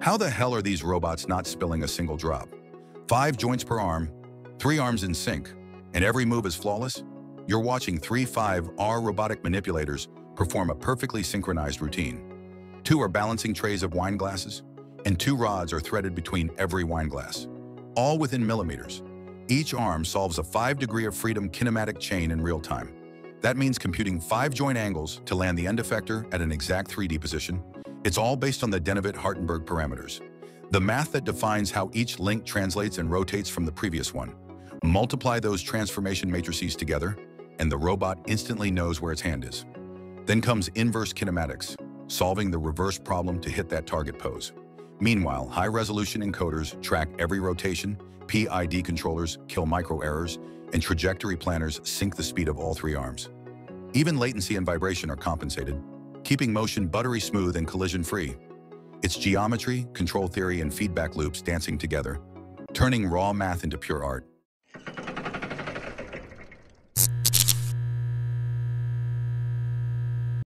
How the hell are these robots not spilling a single drop? 5 joints per arm, 3 arms in sync, and every move is flawless? You're watching 5R robotic manipulators perform a perfectly synchronized routine. 2 are balancing trays of wine glasses, and 2 rods are threaded between every wine glass, all within millimeters. Each arm solves a 5-degree-of-freedom kinematic chain in real time. That means computing 5 joint angles to land the end effector at an exact 3D position. It's all based on the Denavit-Hartenberg parameters, the math that defines how each link translates and rotates from the previous one. Multiply those transformation matrices together, and the robot instantly knows where its hand is. Then comes inverse kinematics, solving the reverse problem to hit that target pose. Meanwhile, high-resolution encoders track every rotation, PID controllers kill micro-errors, and trajectory planners sync the speed of all 3 arms. Even latency and vibration are compensated, keeping motion buttery smooth and collision-free. It's geometry, control theory, and feedback loops dancing together, turning raw math into pure art.